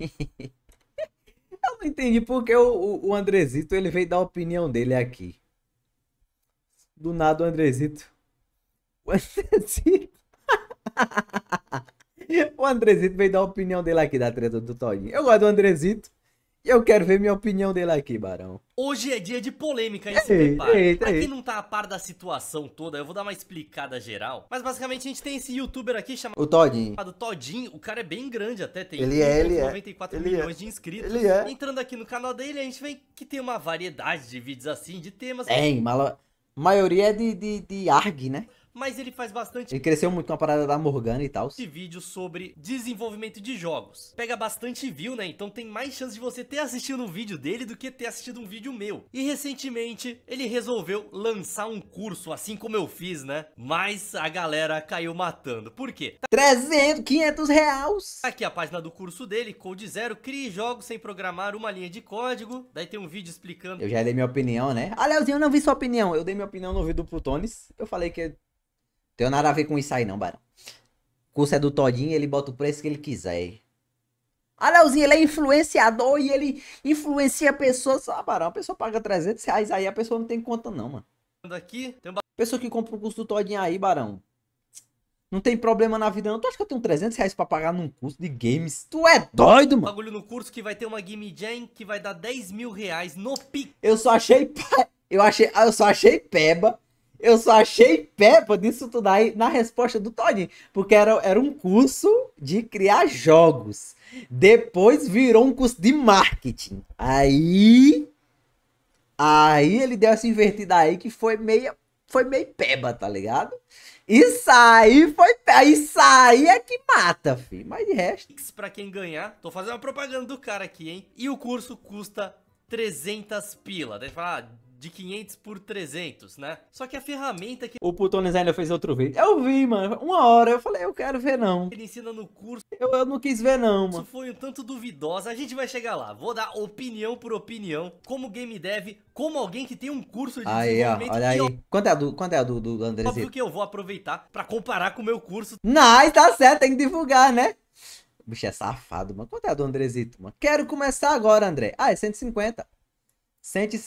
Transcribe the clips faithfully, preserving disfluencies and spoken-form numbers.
Eu não entendi porque o, o Andrezito, ele veio dar a opinião dele aqui. Do nada o Andrezito. O Andrezito. O Andrezito veio dar a opinião dele aqui da treta do Todinho. Eu gosto do Andrezito. E eu quero ver minha opinião dele aqui, Barão. Hoje é dia de polêmica, hein, se prepara. Pra quem não tá a par da situação toda, eu vou dar uma explicada geral. Mas basicamente a gente tem esse youtuber aqui chamado... O Todinho. Chamado Todinho. O cara é bem grande até, tem ele é, ele noventa e quatro é. milhões ele de inscritos. Ele é. Entrando aqui no canal dele, a gente vê que tem uma variedade de vídeos assim, de temas... Tem, mas a maioria é de, de, de A R G, né? Mas ele faz bastante... Ele cresceu muito com a parada da Morgana e tal. Esse vídeo sobre desenvolvimento de jogos. Pega bastante view, né? Então tem mais chance de você ter assistido um vídeo dele do que ter assistido um vídeo meu. E recentemente, ele resolveu lançar um curso, assim como eu fiz, né? Mas a galera caiu matando. Por quê? trezentos, quinhentos reais! Aqui a página do curso dele, Code Zero. Crie jogos sem programar uma linha de código. Daí tem um vídeo explicando... Eu já dei minha opinião, né? Ah, Leozinho, eu não vi sua opinião. Eu dei minha opinião no vídeo do Plutones. Eu falei que... Não tem nada a ver com isso aí não, Barão. O curso é do Todinho, ele bota o preço que ele quiser. Ah, Leozinho, ele é influenciador e ele influencia pessoas. Ah, Barão, a pessoa paga trezentos reais aí, a pessoa não tem conta não, mano. Aqui, tem uma... Pessoa que compra o curso do Todinho aí, Barão. Não tem problema na vida não. Tu acha que eu tenho trezentos reais pra pagar num curso de games? Tu é doido, mano. Bagulho no curso que vai ter uma game jam que vai dar dez mil reais no pico. Eu só achei... Eu, achei... eu só achei peba. Eu só achei peba disso tudo aí na resposta do Todinho, porque era, era um curso de criar jogos. Depois virou um curso de marketing. Aí, aí ele deu essa invertida aí que foi meio, foi meio peba, tá ligado? Isso aí foi peba, isso aí é que mata, filho. Mas de resto... Pra quem ganhar, tô fazendo uma propaganda do cara aqui, hein? E o curso custa trezentas pila, deixa eu falar... De quinhentos por trezentos, né? Só que a ferramenta que... O Plutones ainda fez outro vídeo. Eu vi, mano. Uma hora. Eu falei, eu quero ver não. Ele ensina no curso. Eu, eu não quis ver não, mano. Isso foi um tanto duvidosa. A gente vai chegar lá. Vou dar opinião por opinião. Como game dev, como alguém que tem um curso de aí, desenvolvimento... Ó, olha aí, eu... Quanto é a do, quanto é a do, do Andrezito? Óbvio que eu vou aproveitar pra comparar com o meu curso. Nice, tá certo. Tem que divulgar, né? O bicho é safado, mano. Quanto é a do Andrezito, mano? Quero começar agora, André. Ah, é cento e cinquenta. cento e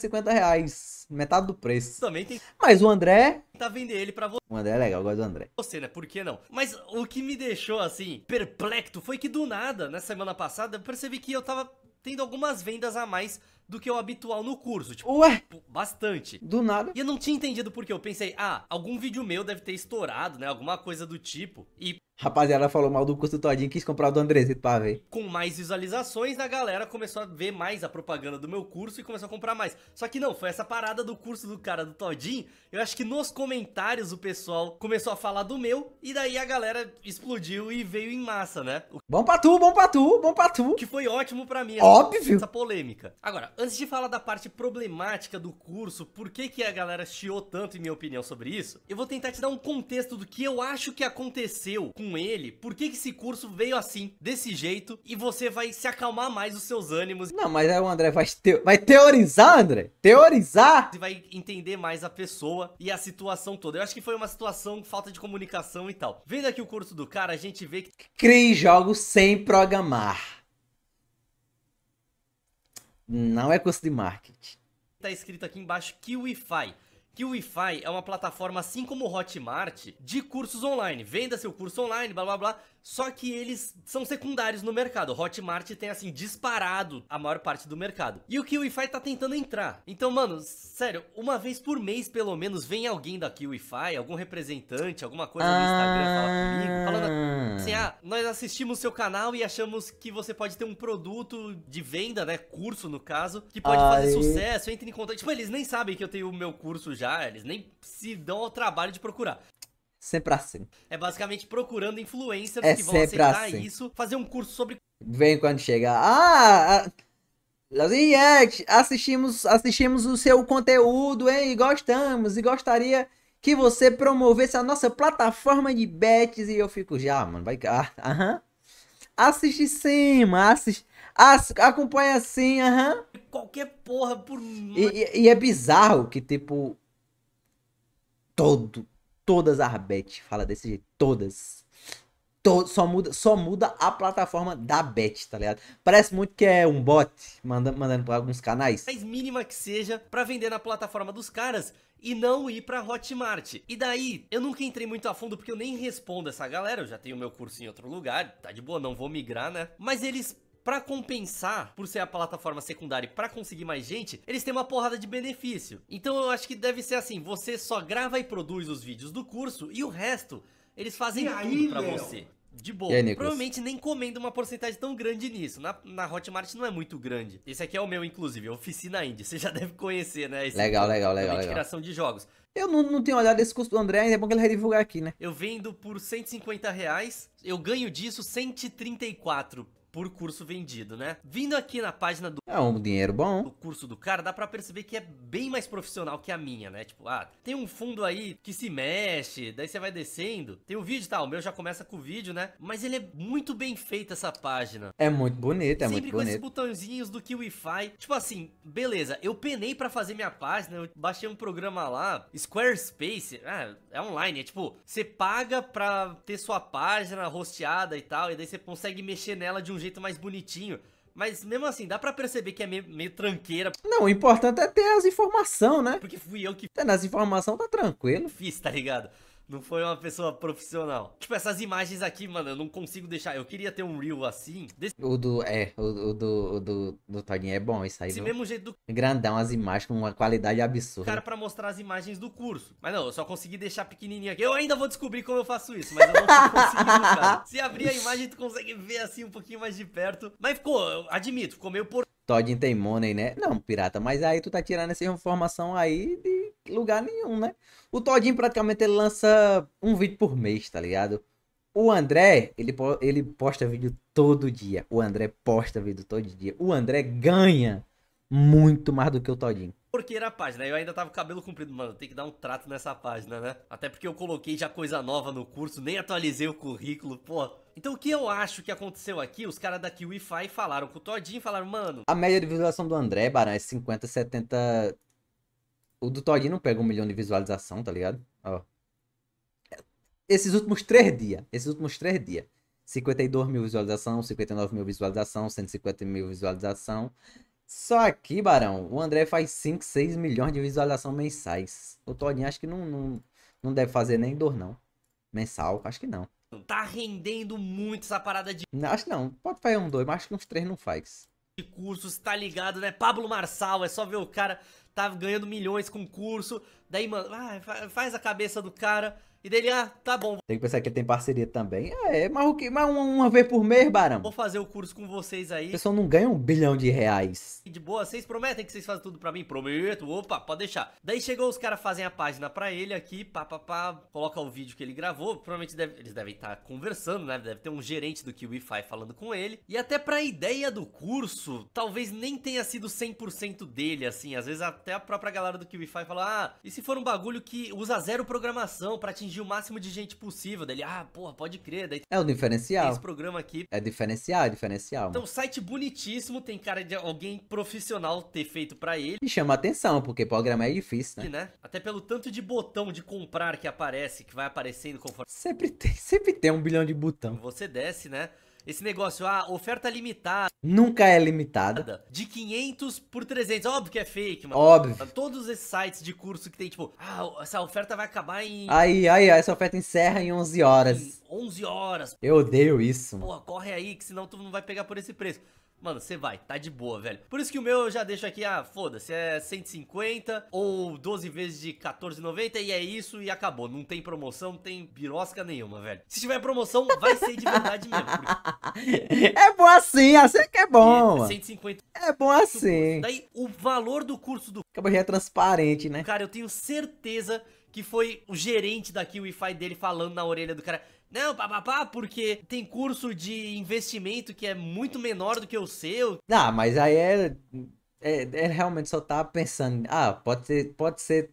cinquenta reais, metade do preço. Também tem... Mas o André... Tá vendendo ele pra você. O André é legal, eu gosto do André. Você, né? Por que não? Mas o que me deixou, assim, perplexo foi que do nada, na semana passada, eu percebi que eu tava tendo algumas vendas a mais do que o habitual no curso. Tipo, ué? Bastante. Do nada. E eu não tinha entendido por quê. Eu pensei, ah, algum vídeo meu deve ter estourado, né? Alguma coisa do tipo. E... Rapaziada falou mal do curso Todinho, quis comprar o do Andrezito pra ver. Com mais visualizações, a galera começou a ver mais a propaganda do meu curso e começou a comprar mais. Só que não, foi essa parada do curso do cara do Todinho. Eu acho que nos comentários o pessoal começou a falar do meu. E daí a galera explodiu e veio em massa, né? O... Bom pra tu, bom pra tu, bom pra tu. Que foi ótimo pra mim. Óbvio. Essa polêmica. Agora, antes de falar da parte problemática do curso, por que que a galera chiou tanto em minha opinião sobre isso, eu vou tentar te dar um contexto do que eu acho que aconteceu com ele, por que que esse curso veio assim, desse jeito, e você vai se acalmar mais os seus ânimos. Não, mas aí o André vai, te... vai teorizar, André, teorizar! Você vai entender mais a pessoa e a situação toda. Eu acho que foi uma situação, falta de comunicação e tal. Vendo aqui o curso do cara, a gente vê que... Crie jogos sem programar. Não é curso de marketing. Tá escrito aqui embaixo, Kiwify. Kiwify é uma plataforma, assim como o Hotmart, de cursos online. Venda seu curso online, blá blá blá. Só que eles são secundários no mercado. O Hotmart tem, assim, disparado a maior parte do mercado. E o Kiwify tá tentando entrar. Então, mano, sério, uma vez por mês, pelo menos, vem alguém da Kiwify, algum representante, alguma coisa no Instagram, fala comigo, falando assim, ah, nós assistimos seu canal e achamos que você pode ter um produto de venda, né, curso, no caso, que pode Ai. fazer sucesso, entre em contato. Tipo, eles nem sabem que eu tenho o meu curso já. Já, eles nem se dão ao trabalho de procurar. Sempre assim. É basicamente procurando influencers é que vão aceitar assim. Isso, fazer um curso sobre... Vem quando chegar. Ah! Assistimos, assistimos o seu conteúdo, hein? E gostamos, e gostaria que você promovesse a nossa plataforma de bets. E eu fico já, mano, vai cá. Aham. Assiste sim, mano. Assiste. As, acompanha sim, aham. Uhum. Qualquer porra por... E, e, e é bizarro que, tipo... Todo, todas as bets fala desse jeito, todas. Todo, só, muda, só muda a plataforma da bet, tá ligado? Parece muito que é um bot mandando, mandando pra alguns canais. Mais mínima que seja pra vender na plataforma dos caras e não ir pra Hotmart. E daí, eu nunca entrei muito a fundo porque eu nem respondo essa galera. Eu já tenho meu curso em outro lugar, tá de boa, não vou migrar, né? Mas eles... Pra compensar, por ser a plataforma secundária, pra conseguir mais gente, eles têm uma porrada de benefício. Então eu acho que deve ser assim, você só grava e produz os vídeos do curso e o resto eles fazem tudo aí, pra meu? Você. De boa. Aí, provavelmente nem comendo uma porcentagem tão grande nisso. Na, na Hotmart não é muito grande. Esse aqui é o meu, inclusive, Oficina Indie. Você já deve conhecer, né? Esse legal, aqui, legal, legal. De criação de jogos. Eu não, não tenho olhado esse curso do André, ainda é bom que ele redivulgar aqui, né? Eu vendo por cento e cinquenta reais, eu ganho disso cento e trinta e quatro reais. Por curso vendido, né? Vindo aqui na página do... É um dinheiro bom. Do curso do cara, dá pra perceber que é bem mais profissional que a minha, né? Tipo, ah, tem um fundo aí que se mexe, daí você vai descendo. Tem o vídeo e tal, o meu já começa com o vídeo, né? Mas ele é muito bem feito, essa página. É muito bonito, é muito bonito. Sempre com esses botõezinhos do Kiwify. Tipo assim, beleza, eu penei pra fazer minha página, eu baixei um programa lá, Squarespace, ah, é online, é tipo, você paga pra ter sua página hosteada e tal, e daí você consegue mexer nela de um jeito mais bonitinho, mas mesmo assim dá pra perceber que é meio, meio tranqueira. Não, o importante é ter as informações, né? Porque fui eu que... Tendo as informações tá tranquilo. Fiz, tá ligado? Não foi uma pessoa profissional. Tipo, essas imagens aqui, mano, eu não consigo deixar. Eu queria ter um reel assim. Desse... O do... É, o, o do... O do, do Todinho é bom, isso aí. Esse mesmo jeito do... Grandão, as imagens com uma qualidade absurda. Cara, pra mostrar as imagens do curso. Mas não, eu só consegui deixar pequenininho aqui. Eu ainda vou descobrir como eu faço isso, mas eu não tô conseguindo, cara. Se abrir a imagem, tu consegue ver assim um pouquinho mais de perto. Mas ficou, eu admito, ficou meio por... Todinho tem money, né? Não, pirata, mas aí tu tá tirando essa informação aí de lugar nenhum, né? O Todinho praticamente ele lança um vídeo por mês, tá ligado? O André, ele, ele posta vídeo todo dia. O André posta vídeo todo dia. O André ganha muito mais do que o Todinho. Porque era a página, eu ainda tava com o cabelo comprido. Mano, tem que dar um trato nessa página, né? Até porque eu coloquei já coisa nova no curso, nem atualizei o currículo, pô. Então o que eu acho que aconteceu aqui, os caras da Kiwify falaram com o Todinho e falaram, mano... A média de visualização do André, Barão, é cinquenta, setenta... O do Todinho não pega um milhão de visualização, tá ligado? Ó. Esses últimos três dias, esses últimos três dias. cinquenta e dois mil visualização, cinquenta e nove mil visualização, cento e cinquenta mil visualização... Só que, Barão, o André faz cinco, seis milhões de visualização mensais. O Todinho acho que não, não, não deve fazer nem dor, não. Mensal, acho que não. Tá rendendo muito essa parada de... Não, acho que não. Pode fazer um, dois, mas acho que uns três não faz. De cursos, tá ligado, né? Pabllo Marçal, é só ver o cara tá ganhando milhões com curso. Daí, mano, ah, faz a cabeça do cara. E dele, ah, tá bom. Tem que pensar que ele tem parceria também. Ah, é, mas, mas uma, uma vez por mês, Barão. Vou fazer o curso com vocês aí. O pessoal não ganha um bilhão de reais. De boa, vocês prometem que vocês fazem tudo pra mim? Prometo, opa, pode deixar. Daí chegou, os caras fazem a página pra ele aqui, pá, pá, pá, coloca o vídeo que ele gravou. Provavelmente deve, eles devem estar conversando, né? Deve ter um gerente do Kiwify falando com ele. E até pra ideia do curso, talvez nem tenha sido cem por cento dele, assim. Às vezes até a própria galera do Kiwify fala, ah, e se for um bagulho que usa zero programação pra atingir o máximo de gente possível, dele, ah, porra, pode crer, daí... É o diferencial. Esse programa aqui... É diferencial, é diferencial. Então, site bonitíssimo, tem cara de alguém profissional ter feito pra ele. E chama atenção, porque programa é difícil, né? E, né? Até pelo tanto de botão de comprar que aparece, que vai aparecendo conforme... Sempre tem, sempre tem um bilhão de botão. Você desce, né? Esse negócio, ah, oferta limitada. Nunca é limitada. De quinhentos por trezentos. Óbvio que é fake, mano. Óbvio. Todos esses sites de curso que tem, tipo, ah, essa oferta vai acabar em... Aí, aí, essa oferta encerra em onze horas. Em onze horas. Eu odeio isso. Pô, corre aí, que senão tu não vai pegar por esse preço. Mano, você vai, tá de boa, velho. Por isso que o meu eu já deixo aqui, ah, foda-se, é cento e cinquenta ou doze vezes de quatorze reais e noventa centavos e é isso e acabou. Não tem promoção, não tem birosca nenhuma, velho. Se tiver promoção, vai ser de verdade mesmo. Porque... É bom assim, assim que é bom. cento e cinquenta. É bom assim. Daí, o valor do curso do... Acaba já é transparente, né? Cara, eu tenho certeza que foi o gerente da Kiwify dele falando na orelha do cara... Não, papapá, porque tem curso de investimento que é muito menor do que o seu. Ah, mas aí é, é, é realmente só tá pensando, ah, pode ser, pode ser,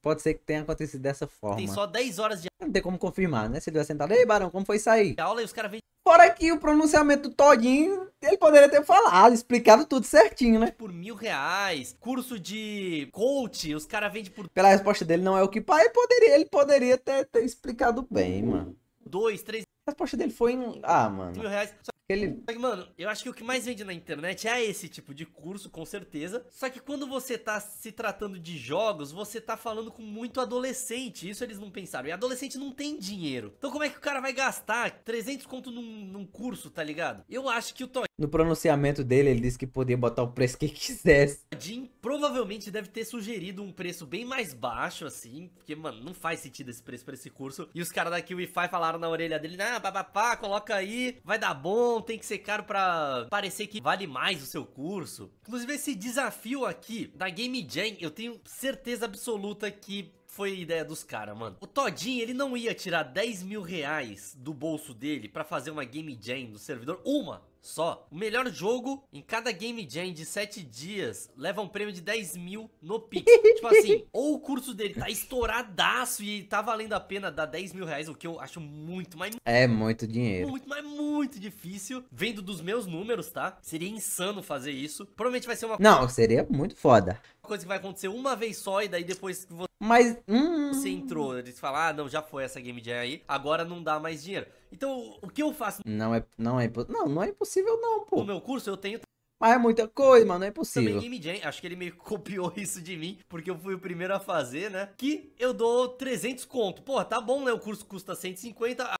pode ser que tenha acontecido dessa forma. Tem só dez horas de aula. Não tem como confirmar, né? Se ele vai sentar, ei, Barão, como foi isso aí? A aula e os caras vêm... Fora que o pronunciamento todinho, ele poderia ter falado, explicado tudo certinho, né? Por mil reais, curso de coach, os caras vendem por... Pela resposta dele não é o que... Ele poderia, ele poderia ter, ter explicado bem, mano. dois, três... A resposta dele foi em... Ah, mano... mil reais. Só que, ele... só que, mano, eu acho que o que mais vende na internet é esse tipo de curso, com certeza. Só que quando você tá se tratando de jogos, você tá falando com muito adolescente. Isso eles não pensaram. E adolescente não tem dinheiro. Então como é que o cara vai gastar trezentos conto num, num curso, tá ligado? Eu acho que o Todinho... No pronunciamento dele, ele disse que podia botar o preço que quisesse. Todinho provavelmente deve ter sugerido um preço bem mais baixo, assim. Porque, mano, não faz sentido esse preço pra esse curso. E os caras da Kiwify falaram na orelha dele, ah, papapá, coloca aí, vai dar bom. Tem que ser caro pra parecer que vale mais o seu curso. Inclusive esse desafio aqui da Game Jam, eu tenho certeza absoluta que foi ideia dos caras, mano. O Todinho, ele não ia tirar dez mil reais do bolso dele pra fazer uma Game Jam do servidor. Uma só. O melhor jogo em cada Game Jam de sete dias leva um prêmio de dez mil no Pix. Tipo assim, ou o curso dele tá estouradaço e tá valendo a pena dar dez mil reais, o que eu acho muito, mas... É muito dinheiro. Muito, mas muito difícil. Vendo dos meus números, tá? Seria insano fazer isso. Provavelmente vai ser uma... Não, seria muito foda. Uma coisa que vai acontecer uma vez só e daí depois que você... Mas... Hum... Você entrou, eles falam, ah, não, já foi essa Game Jam aí, agora não dá mais dinheiro. Então, o que eu faço? Não é, não é, não, não é impossível não, pô. No meu curso eu tenho... Mas é muita coisa, mano, é possível. Também Game Jam, acho que ele meio que copiou isso de mim, porque eu fui o primeiro a fazer, né? Que eu dou trezentos conto. Porra, tá bom, né? O curso custa cento e cinquenta.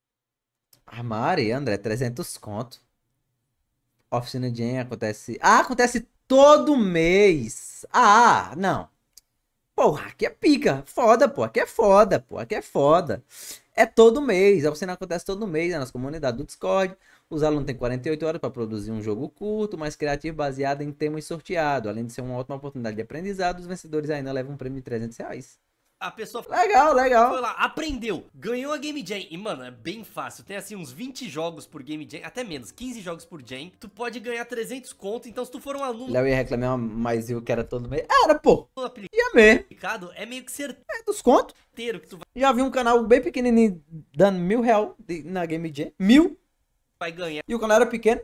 Ah, Mari, André, trezentos conto. Oficina Jam acontece... Ah, acontece todo mês. Ah, não. Porra, aqui é pica. Foda, pô. Aqui é foda, pô. Aqui é foda. É todo mês. A oficina acontece todo mês, né? Nas comunidades do Discord. Os alunos têm quarenta e oito horas para produzir um jogo curto, mais criativo, baseado em temas sorteado. Além de ser uma ótima oportunidade de aprendizado, os vencedores ainda levam um prêmio de trezentos reais. A pessoa legal, legal. Foi lá, aprendeu, ganhou a Game Jam. E, mano, é bem fácil. Tem, assim, uns vinte jogos por Game Jam, até menos, quinze jogos por Jam. Tu pode ganhar trezentos conto. Então, se tu for um aluno... Léo ia reclamar, mas eu que era todo meio... Era, pô. Ia mesmo. É meio que certeiro. É dos contos. Que tu vai... Já vi um canal bem pequenininho dando mil real de... na Game Jam. Mil. Vai ganhar. E o canal era pequeno.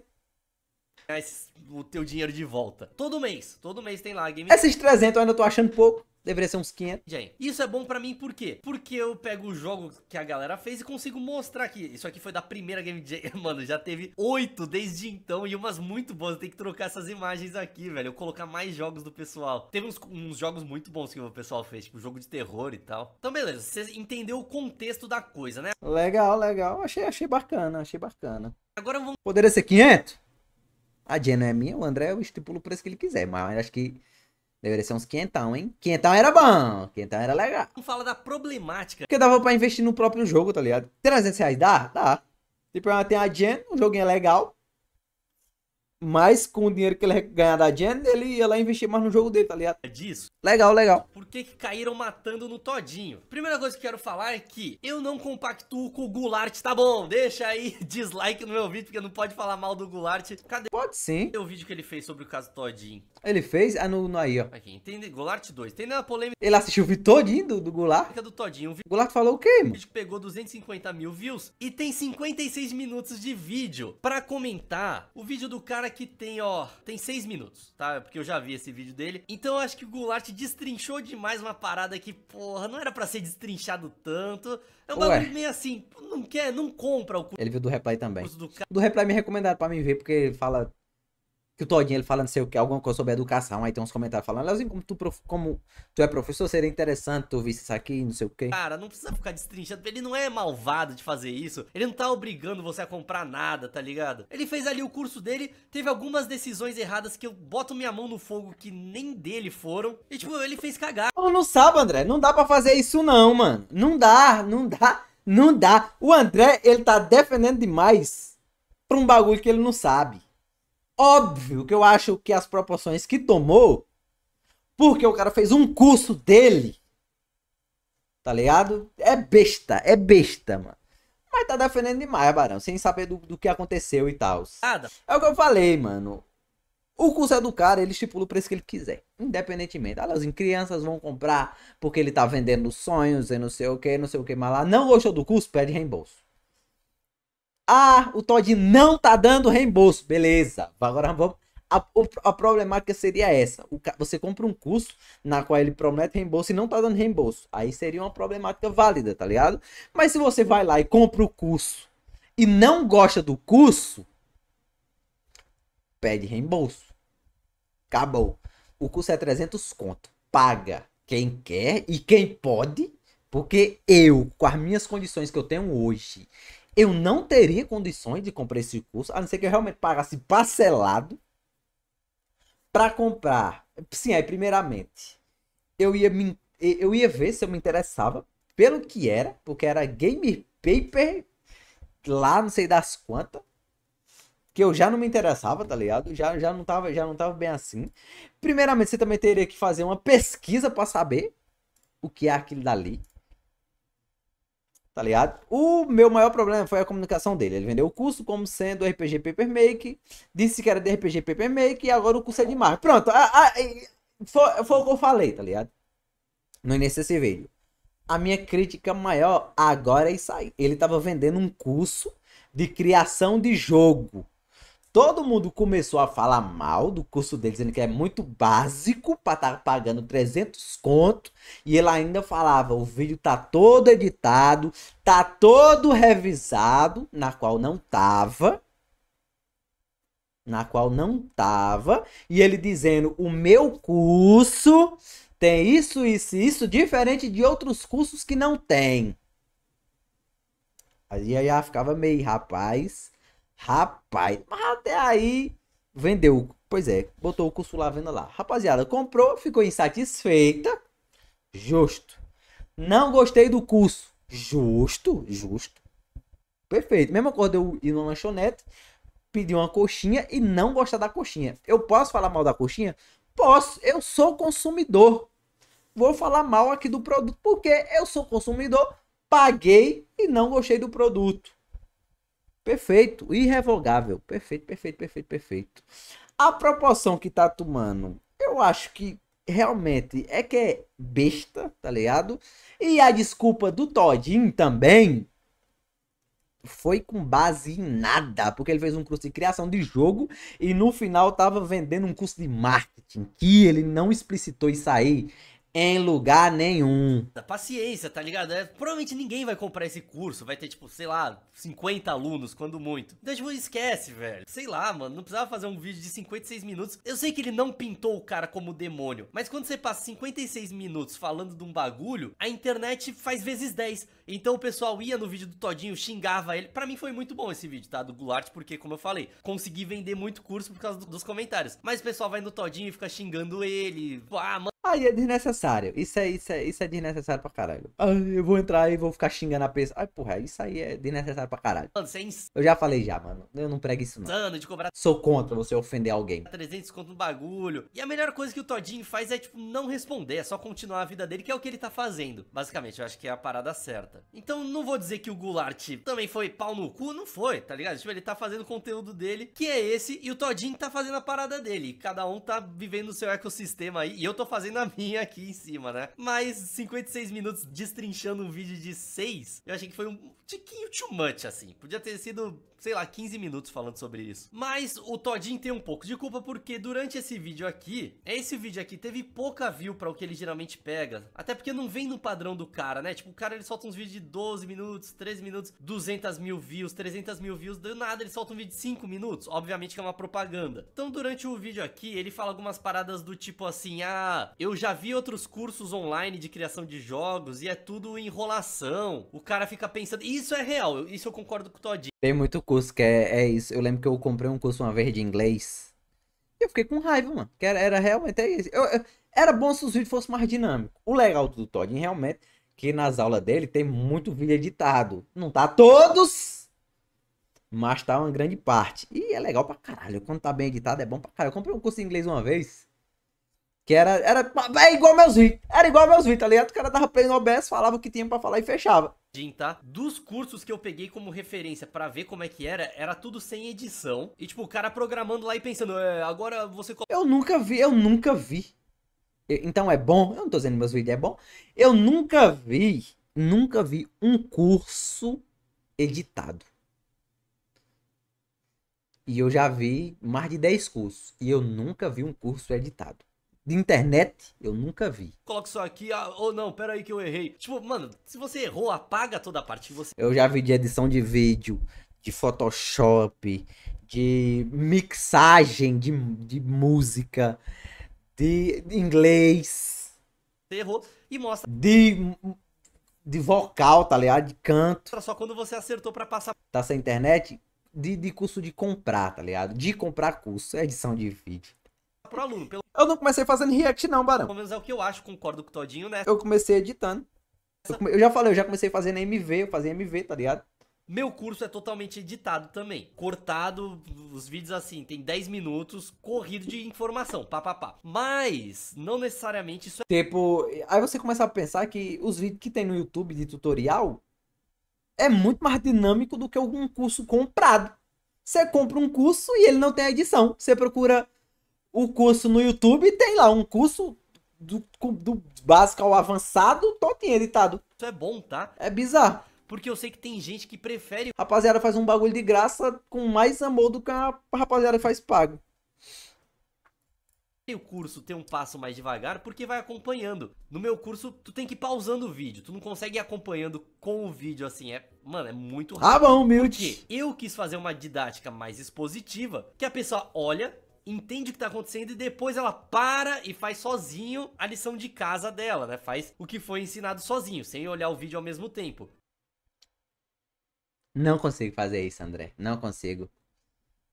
Esse... O teu dinheiro de volta. Todo mês. Todo mês tem lá a Game Jam. Esses trezentos eu ainda tô achando pouco. Deveria ser uns quinhentos. Gente, isso é bom pra mim por quê? Porque eu pego o jogo que a galera fez e consigo mostrar aqui. Isso aqui foi da primeira Game Jam. Mano, já teve oito desde então e umas muito boas. Eu tenho que trocar essas imagens aqui, velho. Eu colocar mais jogos do pessoal. Teve uns, uns jogos muito bons que o pessoal fez, tipo jogo de terror e tal. Então, beleza. Você entendeu o contexto da coisa, né? Legal, legal. Achei, achei bacana, achei bacana. Agora vamos... Poderia ser quinhentos? A Jen não é minha, o André eu estipulo o preço que ele quiser, mas acho que... Deveria ser uns quinhentão, hein? Quinhentão era bom. Quinhentão era legal. Não fala da problemática. Porque dava pra investir no próprio jogo, tá ligado? trezentos reais dá? Dá. Tipo, tem a Jen, um joguinho legal. Mas com o dinheiro que ele ganhar da Jen, ele ia lá investir mais no jogo dele, tá ligado? É disso. Legal, legal. Por que que caíram matando no Todinho? Primeira coisa que quero falar é que eu não compactuo com o Goulart, tá bom? Deixa aí dislike no meu vídeo, porque não pode falar mal do Goulart. Cadê? Pode sim. Cadê o vídeo que ele fez sobre o caso Todinho? Ele fez? Ah, no, no aí, ó. Aqui, entende? Goulart dois. Tem na polêmica... Ele assistiu o vídeo todinho do, do Goulart? Do Todinho. O Goulart falou o quê, mano? O vídeo pegou duzentos e cinquenta mil views e tem cinquenta e seis minutos de vídeo pra comentar. O vídeo do cara que tem, ó, tem seis minutos, tá? Porque eu já vi esse vídeo dele. Então eu acho que o Goulart destrinchou demais uma parada que, porra, não era pra ser destrinchado tanto. É um Ué. bagulho meio assim, não quer, não compra o curso. Ele viu do Replay também. Do, ca... do Replay me recomendaram pra mim ver, porque ele fala... Que o Todinho, ele fala não sei o que, alguma coisa sobre educação. Aí tem uns comentários falando, Leozinho, como tu, prof... como tu é professor, seria interessante tu ouvir isso aqui, não sei o que. Cara, não precisa ficar destrinchando. Ele não é malvado de fazer isso. Ele não tá obrigando você a comprar nada, tá ligado? Ele fez ali o curso dele, teve algumas decisões erradas que eu boto minha mão no fogo que nem dele foram. E tipo, ele fez cagar. Não, não sabe, André. Não dá pra fazer isso não, mano. Não dá, não dá, não dá. O André, ele tá defendendo demais pra um bagulho que ele não sabe. Óbvio que eu acho que as proporções que tomou, porque o cara fez um curso dele, tá ligado? É besta, é besta, mano. Mas tá defendendo demais, Barão, sem saber do, do que aconteceu e tal. É o que eu falei, mano. O curso é do cara, ele estipula o preço que ele quiser, independentemente. Ah, as crianças vão comprar porque ele tá vendendo sonhos e não sei o que, não sei o que, mas lá não gostou do curso, pede reembolso. Ah, o Todinho não tá dando reembolso. Beleza. Agora vamos a, a problemática seria essa. O, você compra um curso na qual ele promete reembolso e não tá dando reembolso. Aí seria uma problemática válida, tá ligado? Mas se você vai lá e compra o curso e não gosta do curso, pede reembolso. Acabou. O curso é trezentos conto. Paga quem quer e quem pode, porque eu, com as minhas condições que eu tenho hoje, eu não teria condições de comprar esse curso, a não ser que eu realmente pagasse parcelado para comprar. Sim, aí primeiramente, eu ia, me, eu ia ver se eu me interessava pelo que era, porque era Game Paper, lá não sei das quantas, que eu já não me interessava, tá ligado? Já, já, não tava, já não tava bem assim. Primeiramente, você também teria que fazer uma pesquisa para saber o que é aquilo dali, tá ligado? O meu maior problema foi a comunicação dele. Ele vendeu o curso como sendo R P G Paper Maker, disse que era de R P G Paper Maker e agora o curso é de marketing. Pronto, a, a, a, foi, foi o que eu falei, tá ligado? No início desse vídeo. A minha crítica maior agora é isso aí. Ele tava vendendo um curso de criação de jogo. Todo mundo começou a falar mal do curso dele, dizendo que é muito básico para estar tá pagando trezentos conto. E ele ainda falava, o vídeo tá todo editado, tá todo revisado, na qual não tava. Na qual não tava. E ele dizendo, o meu curso tem isso, isso e isso, diferente de outros cursos que não tem. Aí eu já ficava meio, rapaz... Rapaz, mas até aí vendeu, pois é, botou o curso lá, venda lá. Rapaziada, comprou, ficou insatisfeita, justo. Não gostei do curso, justo, justo. Perfeito, mesma coisa de eu ir numa lanchonete, pedir uma coxinha e não gostar da coxinha. Eu posso falar mal da coxinha? Posso, eu sou consumidor. Vou falar mal aqui do produto, porque eu sou consumidor, paguei e não gostei do produto. Perfeito, irrevogável, perfeito, perfeito, perfeito, perfeito. A proporção que tá tomando, eu acho que realmente é que é besta, tá ligado? E a desculpa do Todinho também foi com base em nada, porque ele fez um curso de criação de jogo e no final tava vendendo um curso de marketing, que ele não explicitou isso aí em lugar nenhum. Paciência, tá ligado? É, provavelmente ninguém vai comprar esse curso. Vai ter, tipo, sei lá, cinquenta alunos, quando muito. Então, tipo, esquece, velho. Sei lá, mano. Não precisava fazer um vídeo de cinquenta e seis minutos. Eu sei que ele não pintou o cara como demônio. Mas quando você passa cinquenta e seis minutos falando de um bagulho, a internet faz vezes dez. Então, o pessoal ia no vídeo do Todinho, xingava ele. Pra mim, foi muito bom esse vídeo, tá? Do Goulart, porque, como eu falei, consegui vender muito curso por causa do, dos comentários. Mas o pessoal vai no Todinho e fica xingando ele. Ah, mano. Aí é desnecessário, isso é, isso é, isso é desnecessário pra caralho. Ai, eu vou entrar e vou ficar xingando a pessoa. Ai, porra, isso aí é desnecessário pra caralho. Mano, você é ins... Eu já falei já, mano, eu não prego isso não. De cobrar... Sou contra você ofender alguém. trezentos conto no bagulho. E a melhor coisa que o Todinho faz é, tipo, não responder, é só continuar a vida dele, que é o que ele tá fazendo. Basicamente, eu acho que é a parada certa. Então, não vou dizer que o Goulart também foi pau no cu, não foi, tá ligado? Tipo, ele tá fazendo o conteúdo dele, que é esse, e o Todinho tá fazendo a parada dele. Cada um tá vivendo o seu ecossistema aí, e eu tô fazendo na minha aqui em cima, né? Mas cinquenta e seis minutos destrinchando um vídeo de seis, eu achei que foi um tiquinho too much, assim. Podia ter sido, sei lá, quinze minutos falando sobre isso. Mas o Todinho tem um pouco de culpa, porque durante esse vídeo aqui, esse vídeo aqui teve pouca view pra o que ele geralmente pega. Até porque não vem no padrão do cara, né? Tipo, o cara, ele solta uns vídeos de doze minutos, treze minutos, duzentas mil views, trezentas mil views, do nada ele solta um vídeo de cinco minutos. Obviamente que é uma propaganda. Então, durante o vídeo aqui, ele fala algumas paradas do tipo assim, ah... eu já vi outros cursos online de criação de jogos e é tudo enrolação. O cara fica pensando... Isso é real, isso eu concordo com o Todinho. Tem muito curso que é, é isso. Eu lembro que eu comprei um curso uma vez de inglês. E eu fiquei com raiva, mano. Que era, era realmente é isso. Eu, eu, era bom se os vídeos fossem mais dinâmicos. O legal do Todinho realmente é que nas aulas dele tem muito vídeo editado. Não tá todos, mas tá uma grande parte. E é legal pra caralho. Quando tá bem editado é bom pra caralho. Eu comprei um curso de inglês uma vez... Que era, era, é igual meus vídeos, era igual meus vídeos, tá ligado? O cara dava play no O B S, falava o que tinha pra falar e fechava. Tá? Dos cursos que eu peguei como referência pra ver como é que era, era tudo sem edição. E tipo, o cara programando lá e pensando, é, agora você... Eu nunca vi, eu nunca vi. Então é bom, eu não tô dizendo meus vídeos é bom. Eu nunca vi, nunca vi um curso editado. E eu já vi mais de dez cursos. E eu nunca vi um curso editado. De internet, eu nunca vi. Coloca isso aqui, ah, ou oh, não, pera aí que eu errei. Tipo, mano, se você errou, apaga toda a parte que você... Eu já vi de edição de vídeo, de Photoshop, de mixagem, de, de música, de, de inglês. Você errou e mostra. De... De vocal, tá ligado? De canto. Só quando você acertou pra passar. Tá sem internet? De, de curso de comprar, tá ligado? De comprar curso, edição de vídeo. Pro aluno, pelo... Eu não comecei fazendo react não, barão. Pelo menos é o que eu acho, concordo com o Todinho, né? Eu comecei editando. Essa... Eu, come... eu já falei, eu já comecei fazendo M V, eu fazia M V, tá ligado? Meu curso é totalmente editado também. Cortado, os vídeos assim, tem dez minutos, corrido de informação, papapá. Mas, não necessariamente isso é... Tipo, aí você começa a pensar que os vídeos que tem no YouTube de tutorial é muito mais dinâmico do que algum curso comprado. Você compra um curso e ele não tem edição. Você procura o curso no YouTube e tem lá um curso... Do, do básico ao avançado, todinho editado. Isso é bom, tá? É bizarro. Porque eu sei que tem gente que prefere... Rapaziada faz um bagulho de graça com mais amor do que a rapaziada faz pago. O curso tem um passo mais devagar porque vai acompanhando. No meu curso, tu tem que ir pausando o vídeo. Tu não consegue ir acompanhando com o vídeo assim. É, mano, é muito rápido. Ah, bom, humilde. Porque eu quis fazer uma didática mais expositiva, que a pessoa olha... entende o que tá acontecendo e depois ela para e faz sozinho a lição de casa dela, né? Faz o que foi ensinado sozinho, sem olhar o vídeo ao mesmo tempo. Não consigo fazer isso, André. Não consigo.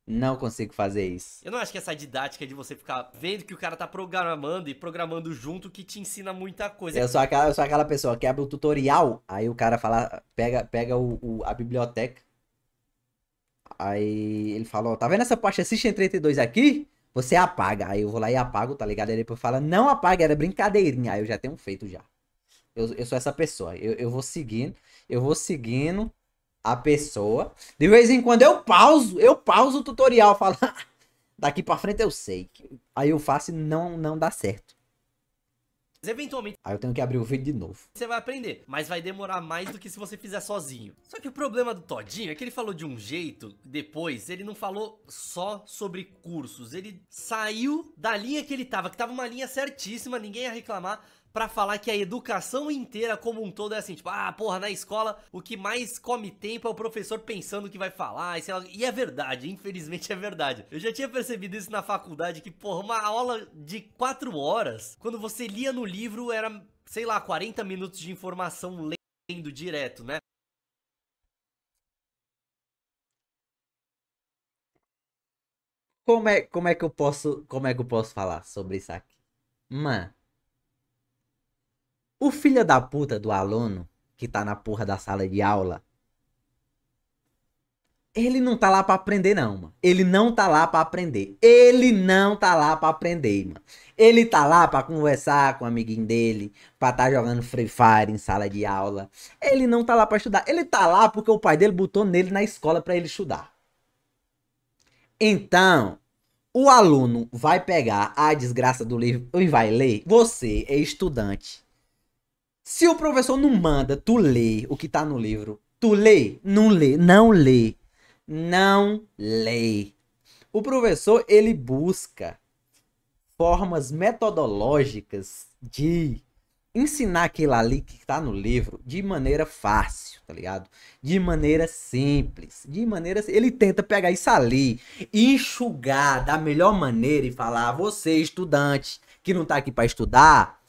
Não consigo fazer isso. Eu não acho que essa didática de você ficar vendo que o cara tá programando e programando junto que te ensina muita coisa. Eu sou aquela, eu sou aquela pessoa que abre o tutorial, aí o cara fala, pega, pega o, o, a biblioteca. Aí ele falou, tá vendo essa parte assiste trinta e dois aqui? Você apaga. Aí eu vou lá e apago, tá ligado? Aí depois fala, não apaga, era brincadeirinha. Aí eu já tenho feito já. Eu, eu sou essa pessoa. Eu, eu vou seguindo, eu vou seguindo a pessoa. De vez em quando eu pauso, eu pauso o tutorial. Falo, daqui pra frente eu sei. Aí eu faço e não, não dá certo. Mas eventualmente... Aí eu tenho que abrir o vídeo de novo. Você vai aprender, mas vai demorar mais do que se você fizer sozinho. Só que o problema do Todinho é que ele falou de um jeito, depois, ele não falou só sobre cursos. Ele saiu da linha que ele tava, que tava uma linha certíssima, ninguém ia reclamar, pra falar que a educação inteira como um todo é assim, tipo, ah, porra, na escola o que mais come tempo é o professor pensando o que vai falar, e, sei lá, e é verdade, infelizmente é verdade. Eu já tinha percebido isso na faculdade, que, porra, uma aula de quatro horas, quando você lia no livro era, sei lá, quarenta minutos de informação lendo direto, né? Como é, como é que eu posso, como é que eu posso falar sobre isso aqui? Mano, o filho da puta do aluno que tá na porra da sala de aula, ele não tá lá pra aprender não, mano. Ele não tá lá pra aprender. Ele não tá lá pra aprender, mano. Ele tá lá pra conversar com o amiguinho dele, pra tá jogando Free Fire em sala de aula. Ele não tá lá pra estudar. Ele tá lá porque o pai dele botou nele na escola pra ele estudar. Então, o aluno vai pegar a desgraça do livro e vai ler. Você é estudante. Se o professor não manda tu ler o que tá no livro, tu lê, não lê, não lê, não lê. O professor, ele busca formas metodológicas de ensinar aquilo ali que tá no livro de maneira fácil, tá ligado? De maneira simples, de maneira... Ele tenta pegar isso ali e enxugar da melhor maneira e falar, você estudante que não tá aqui pra estudar...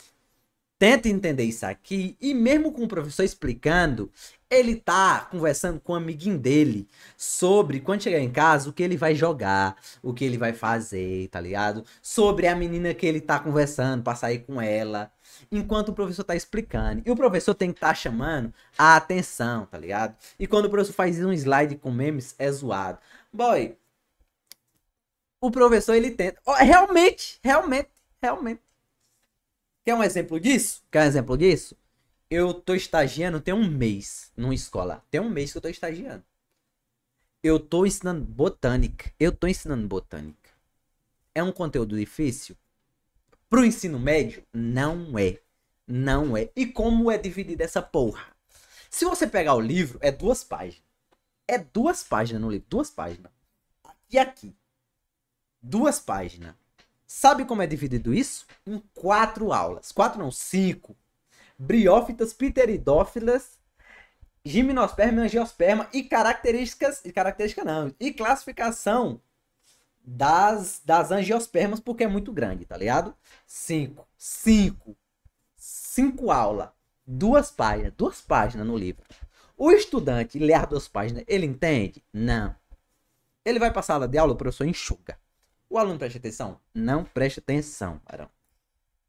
Tenta entender isso aqui, e mesmo com o professor explicando, ele tá conversando com o amiguinho dele sobre, quando chegar em casa, o que ele vai jogar, o que ele vai fazer, tá ligado? Sobre a menina que ele tá conversando, pra sair com ela, enquanto o professor tá explicando. E o professor tem que tá chamando a atenção, tá ligado? E quando o professor faz um slide com memes, é zoado. Boy, o professor, ele tenta... Oh, realmente, realmente, realmente. Quer um exemplo disso? Quer um exemplo disso? Eu tô estagiando, tem um mês numa escola. Tem um mês que eu tô estagiando. Eu tô ensinando botânica. Eu tô ensinando botânica. É um conteúdo difícil? Pro ensino médio, não é. Não é. E como é dividida essa porra? Se você pegar o livro, é duas páginas. É duas páginas no livro. Duas páginas. e aqui. Duas páginas. Sabe como é dividido isso? Em quatro aulas. Quatro não, cinco. Briófitas, pteridófilas, gimnosperma, angiosperma e características... E característica não. E classificação das, das angiospermas, porque é muito grande, tá ligado? Cinco. Cinco. Cinco aulas. Duas páginas. Duas páginas no livro. O estudante lê as duas páginas, ele entende? Não. Ele vai para a sala de aula, o professor enxuga. O aluno presta atenção? Não presta atenção, Barão.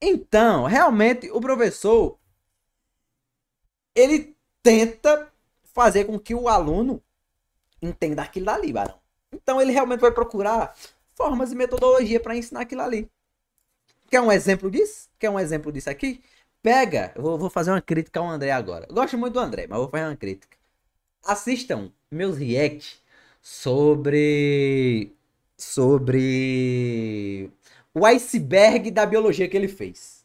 Então, realmente, o professor, ele tenta fazer com que o aluno entenda aquilo ali, Barão. Então, ele realmente vai procurar formas e metodologia para ensinar aquilo ali. Quer um exemplo disso? Quer um exemplo disso aqui? Pega, eu vou fazer uma crítica ao André agora. Eu gosto muito do André, mas vou fazer uma crítica. Assistam meus reacts sobre... sobre o iceberg da biologia que ele fez.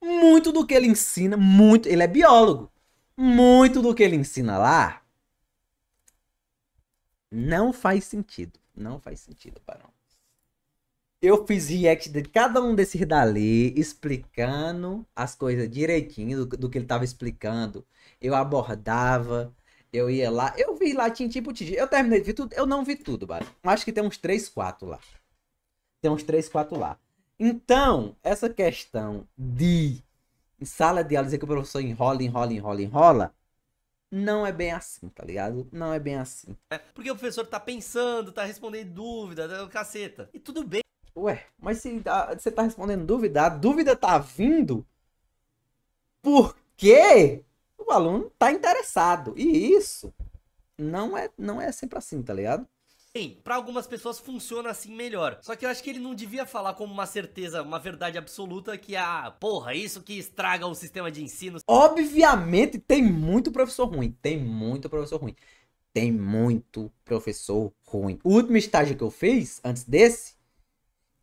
Muito do que ele ensina, muito, ele é biólogo. Muito do que ele ensina lá não faz sentido, não faz sentido, Barão. Eu fiz react de cada um desses dali, explicando as coisas direitinho do, do que ele tava explicando. Eu abordava, eu ia lá, eu vi lá, tinha tipo, eu terminei de ver tudo, eu não vi tudo, Barão. Acho que tem uns três, quatro lá. Tem uns três, quatro lá. Então, essa questão de em sala de aula dizer que o professor enrola, enrola, enrola, enrola, não é bem assim, tá ligado? Não é bem assim. É porque o professor tá pensando, tá respondendo dúvida, tá, caceta. E tudo bem. Ué, mas se você tá respondendo dúvida, a dúvida tá vindo porque o aluno tá interessado. E isso não é, não é sempre assim, tá ligado? Sim, pra algumas pessoas funciona assim melhor. Só que eu acho que ele não devia falar como uma certeza, uma verdade absoluta que a ah, porra, isso que estraga o sistema de ensino. Obviamente tem muito professor ruim, tem muito professor ruim. Tem muito professor ruim. O último estágio que eu fiz, antes desse,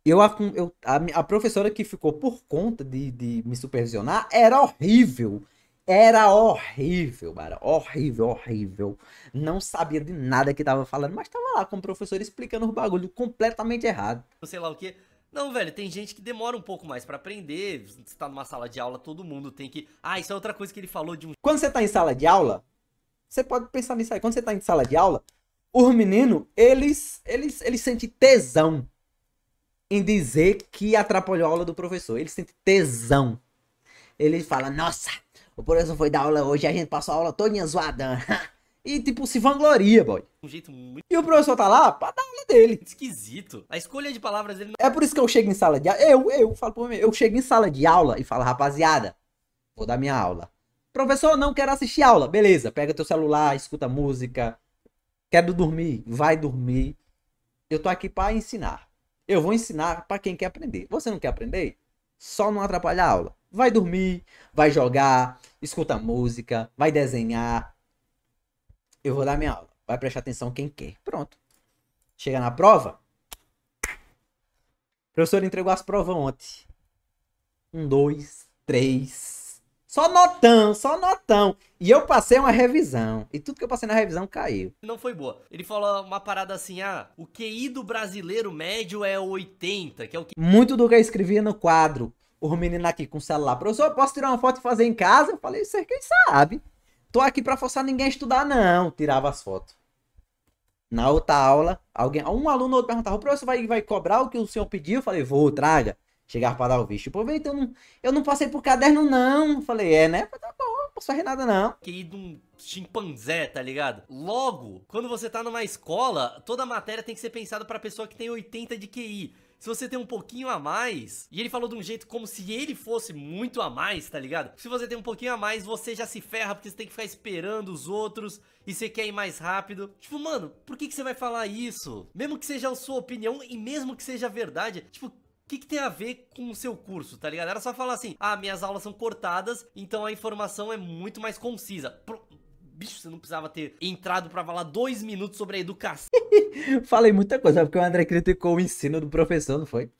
Eu, eu, a, a professora que ficou por conta de, de me supervisionar era horrível. Era horrível, cara. Horrível, horrível. Não sabia de nada que tava falando, mas tava lá com o professor explicando o bagulho completamente errado. Sei lá o quê. Não, velho, tem gente que demora um pouco mais pra aprender. Você tá numa sala de aula, todo mundo tem que... Ah, isso é outra coisa que ele falou de um... Quando você tá em sala de aula, você pode pensar nisso aí. Quando você tá em sala de aula, os meninos, eles, eles, eles sentem tesão em dizer que atrapalhou a aula do professor. Ele sente tesão. Ele fala, nossa, o professor foi dar aula hoje e a gente passou a aula todinha zoada. E tipo, se vangloria, boy. Um jeito muito... E o professor tá lá pra dar aula dele. Esquisito. A escolha de palavras dele... Não... É por isso que eu chego em sala de aula... Eu, eu, falo por mim. Eu chego em sala de aula e falo, rapaziada, vou dar minha aula. Professor, não quero assistir aula. Beleza, pega teu celular, escuta música. Quero dormir, vai dormir. Eu tô aqui pra ensinar. Eu vou ensinar para quem quer aprender. Você não quer aprender? Só não atrapalha a aula. Vai dormir, vai jogar, escuta música, vai desenhar. Eu vou dar minha aula. Vai prestar atenção quem quer. Pronto. Chega na prova. O professor entregou as provas ontem. Um, dois, três. Só notão, só notão. E eu passei uma revisão. E tudo que eu passei na revisão caiu. Não foi boa. Ele falou uma parada assim, ah, o Q I do brasileiro médio é oitenta, que é o que... Muito do que eu escrevia no quadro. O menino aqui com o celular. Professor, posso tirar uma foto e fazer em casa? Eu falei, você quem sabe. Tô aqui pra forçar ninguém a estudar, não. Tirava as fotos. Na outra aula, alguém, um aluno outro perguntava, o professor vai, vai cobrar o que o senhor pediu? Eu falei, vou, traga. Chegar para dar o visto. Pô, então, eu não, eu não passei por caderno, não. Falei, é, né? Tá bom, não posso fazer nada, não. Que ir de um chimpanzé, tá ligado? Logo, quando você tá numa escola, toda a matéria tem que ser pensada pra pessoa que tem oitenta de Q I. Se você tem um pouquinho a mais... E ele falou de um jeito como se ele fosse muito a mais, tá ligado? Se você tem um pouquinho a mais, você já se ferra, porque você tem que ficar esperando os outros... E você quer ir mais rápido. Tipo, mano, por que, que você vai falar isso? Mesmo que seja a sua opinião e mesmo que seja verdade... Tipo... O que, que tem a ver com o seu curso, tá ligado? Era só falar assim, ah, minhas aulas são cortadas, então a informação é muito mais concisa. Pro... Bicho, você não precisava ter entrado pra falar dois minutos sobre a educação. Falei muita coisa, porque o André criticou o ensino do professor, não foi?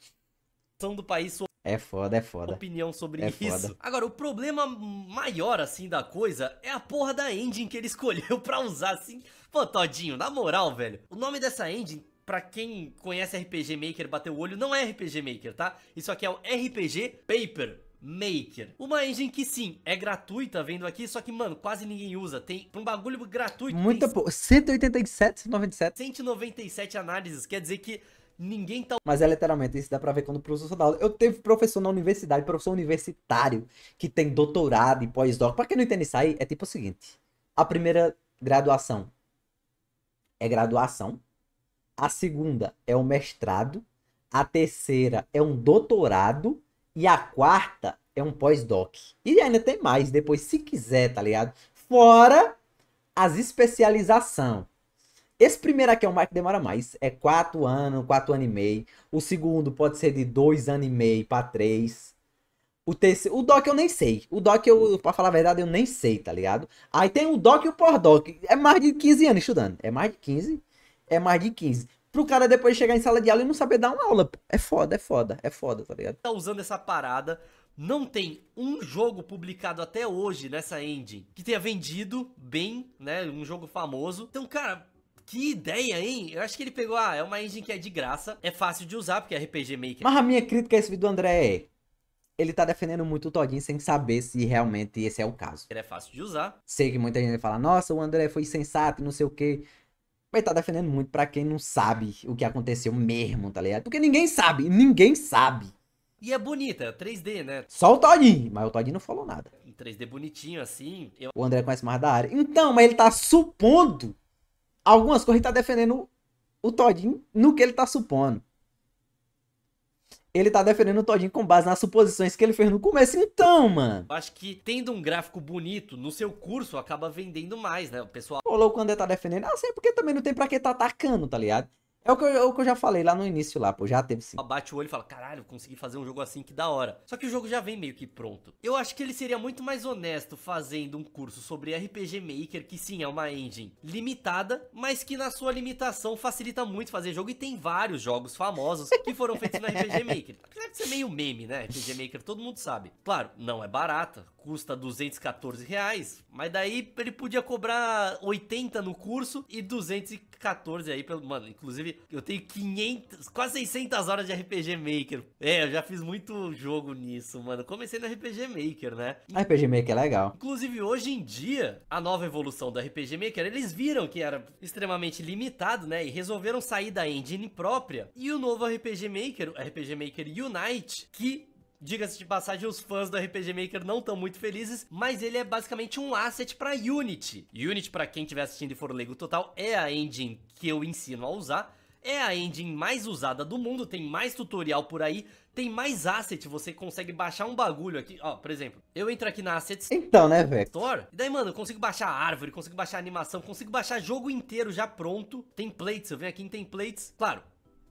Do país sobre... É foda, é foda. Opinião sobre é isso. Foda. Agora, o problema maior, assim, da coisa é a porra da engine que ele escolheu pra usar, assim. Pô, Todinho, na moral, velho, o nome dessa engine... pra quem conhece R P G Maker, bateu o olho, não é R P G Maker, tá? Isso aqui é o R P G Paper Maker. Uma engine que sim, é gratuita, vendo aqui, só que, mano, quase ninguém usa. Tem um bagulho gratuito. Muita pouco. cento e oitenta e sete, cento e noventa e sete. cento e noventa e sete análises, quer dizer que ninguém tá... Mas é literalmente, isso dá pra ver quando o professor dá aula. Eu teve professor na universidade, professor universitário, que tem doutorado e pós-doc. Pra quem não entende isso aí, é tipo o seguinte. A primeira graduação é graduação. A segunda é um mestrado. A terceira é um doutorado. E a quarta é um pós-doc. E ainda tem mais, depois, se quiser, tá ligado? Fora as especializações. Esse primeiro aqui é o mais que demora mais. É quatro anos, quatro anos e meio. O segundo pode ser de dois anos e meio para três. O terceiro... O doc eu nem sei. O doc, eu, pra falar a verdade, eu nem sei, tá ligado? Aí tem o doc e o pós-doc. É mais de quinze anos estudando. É mais de quinze. É mais de quinze. Pro cara depois chegar em sala de aula e não saber dar uma aula. É foda, é foda, é foda, tá ligado? Tá usando essa parada... Não tem um jogo publicado até hoje nessa engine que tenha vendido bem, né? Um jogo famoso. Então, cara... Que ideia, hein? Eu acho que ele pegou, ah, é uma engine que é de graça, é fácil de usar, porque é R P G Maker. Mas a minha crítica a esse vídeo do André é, ele tá defendendo muito o Todinho sem saber se realmente esse é o caso. Ele é fácil de usar. Sei que muita gente fala, nossa, o André foi insensato, não sei o quê. Mas ele tá defendendo muito pra quem não sabe o que aconteceu mesmo, tá ligado? Porque ninguém sabe, ninguém sabe. E é bonita, é três D, né? Só o Todinho, mas o Todinho não falou nada. Em três D bonitinho, assim. Eu... O André conhece mais da área. Então, mas ele tá supondo... Algumas coisas ele tá defendendo o Todinho no que ele tá supondo. Ele tá defendendo o Todinho com base nas suposições que ele fez no começo. Então, mano... Acho que tendo um gráfico bonito no seu curso, acaba vendendo mais, né, o pessoal? O louco André tá defendendo. Ah, sim, porque também não tem pra que tá atacando, tá ligado? É o que eu, é o que eu já falei lá no início, lá, pô. Já teve sim. Bate o olho e fala, caralho, consegui fazer um jogo assim, que da hora. Só que o jogo já vem meio que pronto. Eu acho que ele seria muito mais honesto fazendo um curso sobre R P G Maker, que sim, é uma engine limitada, mas que na sua limitação facilita muito fazer jogo. E tem vários jogos famosos que foram feitos no R P G Maker. Apesar de ser meio meme, né? R P G Maker, todo mundo sabe. Claro, não é barata. Custa duzentos e quatorze reais. Mas daí ele podia cobrar oitenta no curso e duzentos e quatorze aí pelo... Mano, inclusive... Eu tenho quinhentas, quase seiscentas horas de R P G Maker. É, eu já fiz muito jogo nisso, mano. Comecei no R P G Maker, né? R P G Maker é legal. Inclusive, hoje em dia, a nova evolução do R P G Maker, eles viram que era extremamente limitado, né? E resolveram sair da engine própria. E o novo R P G Maker, o R P G Maker Unite, que... Diga-se de passagem, os fãs do R P G Maker não estão muito felizes, mas ele é basicamente um asset para Unity. Unity, para quem estiver assistindo e for leigo total, é a engine que eu ensino a usar. É a engine mais usada do mundo, tem mais tutorial por aí, tem mais asset, você consegue baixar um bagulho aqui, ó, por exemplo, eu entro aqui na Assets então, né, velho? Store, e daí, mano, eu consigo baixar a árvore, consigo baixar a animação, consigo baixar jogo inteiro já pronto, templates, eu venho aqui em templates, claro,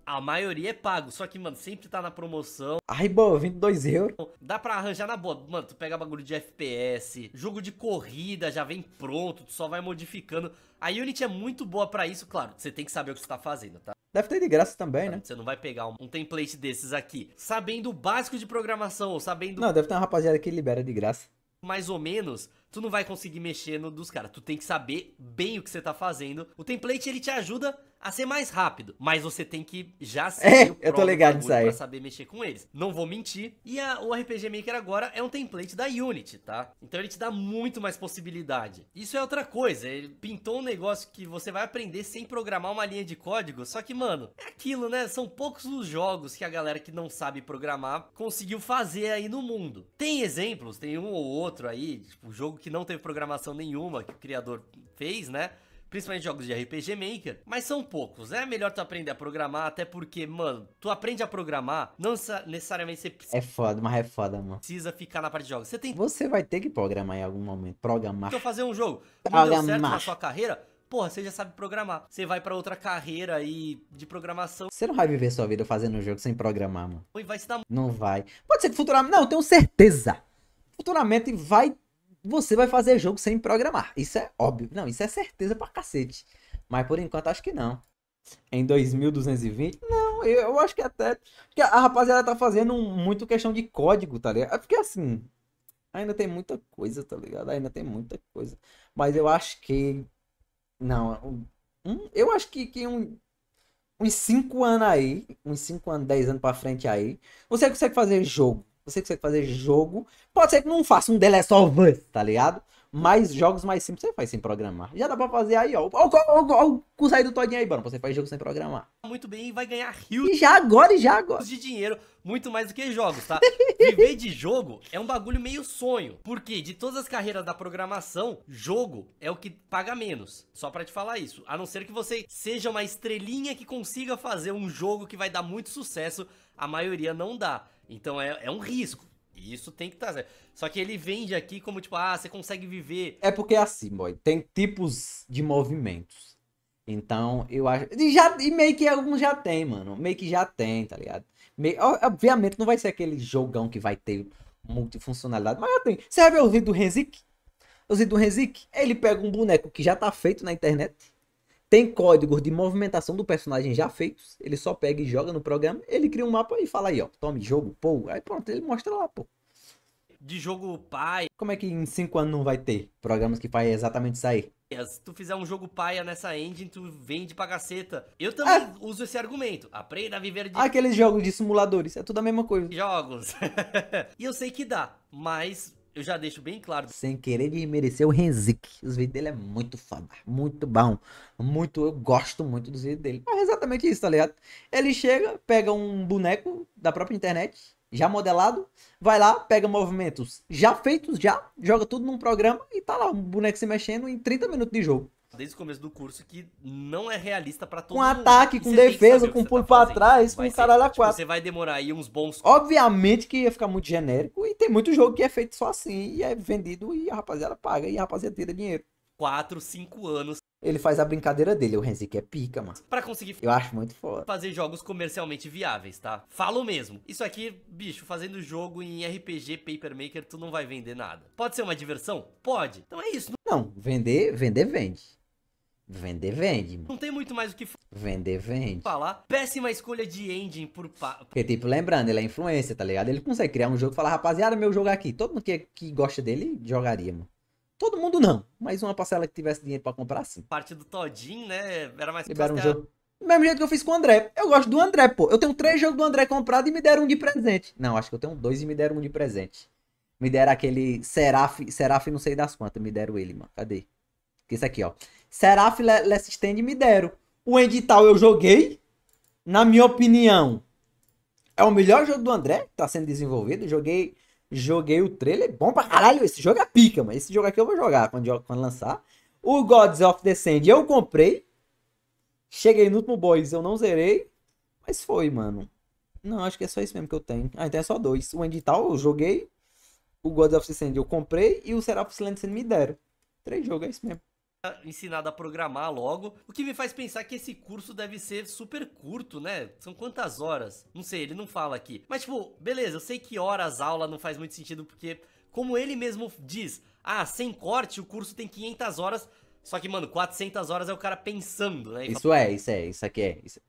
a maioria é pago, só que, mano, sempre tá na promoção. Ai, boa, vinte e dois euros. Dá pra arranjar na boa. Mano, tu pega bagulho de F P S, jogo de corrida, já vem pronto, tu só vai modificando. A Unity é muito boa pra isso, claro, você tem que saber o que você tá fazendo, tá? Deve ter de graça também, né? Você não vai pegar um template desses aqui, sabendo o básico de programação, ou sabendo... Não, deve ter uma rapaziada que libera de graça. Mais ou menos, tu não vai conseguir mexer no dos caras. Tu tem que saber bem o que você tá fazendo. O template, ele te ajuda a ser mais rápido, mas você tem que já ser é, eu tô ligado nisso aí. Pra saber mexer com eles. Não vou mentir. E a, o R P G Maker agora é um template da Unity, tá? Então ele te dá muito mais possibilidade. Isso é outra coisa. Ele pintou um negócio que você vai aprender sem programar uma linha de código. Só que, mano, é aquilo, né? São poucos os jogos que a galera que não sabe programar conseguiu fazer aí no mundo. Tem exemplos, tem um ou outro aí, tipo, um jogo que não teve programação nenhuma, que o criador fez, né? Principalmente jogos de R P G Maker, mas são poucos, né? É melhor tu aprender a programar, até porque, mano, tu aprende a programar, não necessariamente você precisa... É foda, mas é foda, mano. Precisa ficar na parte de jogos. Você tem... Você vai ter que programar em algum momento, programar. Então fazer um jogo, não deu certo na sua carreira, porra, você já sabe programar. Você vai pra outra carreira aí de programação. Você não vai viver sua vida fazendo um jogo sem programar, mano. E vai se dar... Não vai. Pode ser que futuramente... Não, eu tenho certeza. Futuramente vai... Você vai fazer jogo sem programar. Isso é óbvio. Não, isso é certeza pra cacete. Mas por enquanto acho que não. Em dois mil duzentos e vinte? Não, eu, eu acho que até... Porque a rapaziada tá fazendo muito questão de código, tá ligado? Porque assim... Ainda tem muita coisa, tá ligado? Ainda tem muita coisa. Mas eu acho que... Não. Um, eu acho que, que um... uns cinco anos aí, uns cinco anos, dez anos pra frente aí, você consegue fazer jogo. Você consegue fazer jogo. Pode ser que não faça um The Last of Us, tá ligado? Mas jogos mais simples você faz sem programar. Já dá pra fazer aí, ó. Olha o curso aí do Todinho aí, mano. Você faz jogo sem programar. Muito bem, vai ganhar rios. E já agora, e já agora. De dinheiro, muito mais do que jogos, tá? Viver de jogo é um bagulho meio sonho. Porque de todas as carreiras da programação, jogo é o que paga menos. Só pra te falar isso. A não ser que você seja uma estrelinha que consiga fazer um jogo que vai dar muito sucesso, a maioria não dá. Então é, é um risco, e isso tem que estar certo. Só que ele vende aqui como tipo, ah, você consegue viver. É porque é assim, boy, tem tipos de movimentos. Então eu acho, e, já, e meio que alguns já tem, mano, meio que já tem, tá ligado? Meio... Obviamente não vai ser aquele jogão que vai ter multifuncionalidade, mas já tem. Você vai ver o vídeo do Renzik? O vídeo do Renzik, ele pega um boneco que já tá feito na internet. Tem códigos de movimentação do personagem já feitos. Ele só pega e joga no programa. Ele cria um mapa e fala aí, ó. Tome jogo, pô. Aí pronto, ele mostra lá, pô. De jogo pai. Como é que em cinco anos não vai ter programas que fazem exatamente isso aí? Se tu fizer um jogo paia nessa engine, tu vende pra caceta. Eu também é. uso esse argumento. Aprenda a viver de... Aqueles jogos de simuladores. É tudo a mesma coisa. Jogos. E eu sei que dá, mas... Eu já deixo bem claro. Sem querer desmerecer o Renzik. Os vídeos dele é muito foda. Muito bom. Muito, eu gosto muito dos vídeos dele. É exatamente isso, tá ligado? Ele chega, pega um boneco da própria internet, já modelado. Vai lá, pega movimentos já feitos, já. Joga tudo num programa e tá lá. Um boneco se mexendo em trinta minutos de jogo. Desde o começo do curso que não é realista pra todo mundo. Com ataque, com defesa, com pulo pra trás, com caralho a quatro. Você vai demorar aí uns bons... Obviamente que ia ficar muito genérico e tem muito jogo que é feito só assim e é vendido e a rapaziada paga e a rapaziada tira dinheiro. quatro, cinco anos. Ele faz a brincadeira dele, o Renzik é pica, mano. Pra conseguir... Eu acho muito foda. Fazer jogos comercialmente viáveis, tá? Falo mesmo. Isso aqui, bicho, fazendo jogo em R P G Paper Maker, tu não vai vender nada. Pode ser uma diversão? Pode. Então é isso. Não, vender, vender vende. Vender vende, mano. Não tem muito mais o que vender vende. Falar. Péssima escolha de engine por pa... Porque, tipo, lembrando, ele é influencer, tá ligado? Ele consegue criar um jogo e falar, rapaziada, meu jogo aqui. Todo mundo que, que gosta dele, jogaria, mano. Todo mundo não. Mas uma parcela que tivesse dinheiro pra comprar, sim. Parte do Todinho, né? Era mais... Libera um jogo. Mesmo jeito que eu fiz com o André. Eu gosto do André, pô. Eu tenho três jogos do André comprado e me deram um de presente. Não, acho que eu tenho dois e me deram um de presente. Me deram aquele Seraph, Seraph não sei das quantas. Me deram ele, mano. Cadê? Esse aqui, ó. Seraph's Last Stand me deram. O Endital eu joguei. Na minha opinião, é o melhor jogo do André que tá sendo desenvolvido. Joguei, joguei o trailer. Bom pra caralho. Esse jogo é pica, mano. Esse jogo aqui eu vou jogar quando, quando lançar. O Gods of Descend eu comprei. Cheguei no último boys, eu não zerei. Mas foi, mano. Não, acho que é só isso mesmo que eu tenho. Ah, então é só dois. O Endital eu joguei. O Gods of Descend eu comprei. E o Seraph's Last Stand me deram. Três jogos, é isso mesmo. Ensinado a programar logo, o que me faz pensar que esse curso deve ser super curto, né? São quantas horas? Não sei, ele não fala aqui. Mas tipo, beleza, eu sei que horas aula não faz muito sentido porque, como ele mesmo diz, ah, sem corte o curso tem quinhentas horas, só que, mano, quatrocentas horas é o cara pensando, né? E isso fala... é, isso é, isso aqui é. Isso...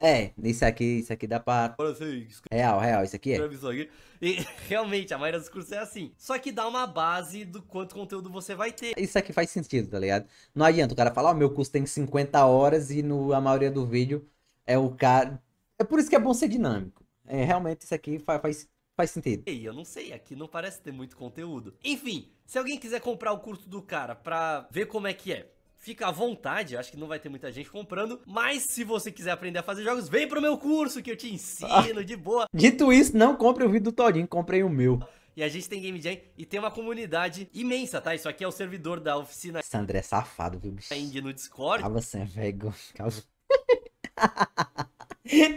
É, isso aqui, isso aqui dá pra... Real, real, isso aqui é. E, realmente, a maioria dos cursos é assim. Só que dá uma base do quanto conteúdo você vai ter. Isso aqui faz sentido, tá ligado? Não adianta o cara falar, ó, oh, meu curso tem cinquenta horas e no, a maioria do vídeo é o cara... É por isso que é bom ser dinâmico. É, realmente, isso aqui faz, faz, faz sentido. Ei, eu não sei, aqui não parece ter muito conteúdo. Enfim, se alguém quiser comprar o curso do cara pra ver como é que é, fica à vontade, acho que não vai ter muita gente comprando. Mas se você quiser aprender a fazer jogos, vem pro meu curso que eu te ensino de boa. Dito isso, não compre o vídeo do Todinho, comprei o meu. E a gente tem Game Jam e tem uma comunidade imensa, tá? Isso aqui é o servidor da oficina. Esse André é safado, viu, bicho? Indie no Discord. Calma, sem vergonha.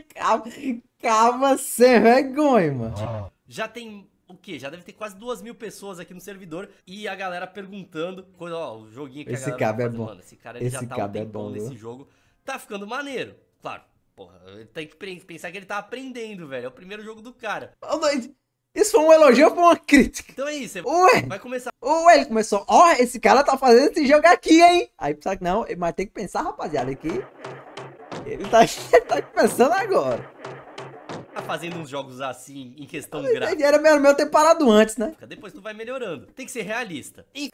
Calma, calma sem vergonha, mano. Já tem... O que? Já deve ter quase duas mil pessoas aqui no servidor e a galera perguntando. Coisa, ó, o joguinho que esse a galera é bom. Mano, esse cara ele esse já tá um tempão é nesse jogo. Tá ficando maneiro. Claro, porra, ele tem que pensar que ele tá aprendendo, velho. É o primeiro jogo do cara. Isso foi um elogio ou foi uma crítica? Então é isso. É... Ué, vai começar. Ué, ele começou. Ó, oh, esse cara tá fazendo esse jogo aqui, hein? Aí pensar que não, mas tem que pensar, rapaziada, aqui. Ele tá, ele tá pensando agora. fazendo uns jogos assim, em questão gráfica. Era melhor ter parado antes, né? Depois tu vai melhorando. Tem que ser realista. E...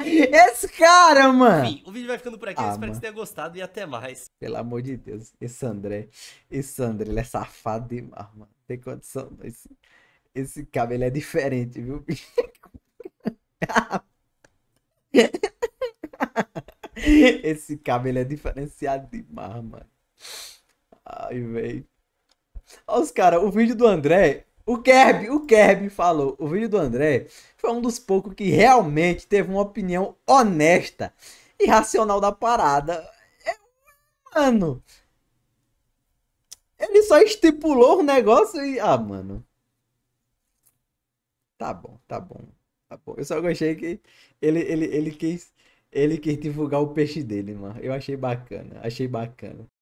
Esse cara, mano! Enfim, o vídeo vai ficando por aqui. Ah, eu espero mano. que você tenha gostado e até mais. Pelo amor de Deus. Esse André, esse André, ele é safado demais, mano. Tem condição. Esse, esse cabelo é diferente, viu? Esse cabelo é diferenciado demais, mano. Ai, velho. Olha os caras, o vídeo do André... O Kerb, o Kerb falou. O vídeo do André foi um dos poucos que realmente teve uma opinião honesta e racional da parada. É, mano... Ele só estipulou o negócio e... Ah, mano. Tá bom, tá bom. Tá bom. Eu só gostei que ele, ele, ele quis... Ele quis divulgar o peixe dele, mano. Eu achei bacana, achei bacana.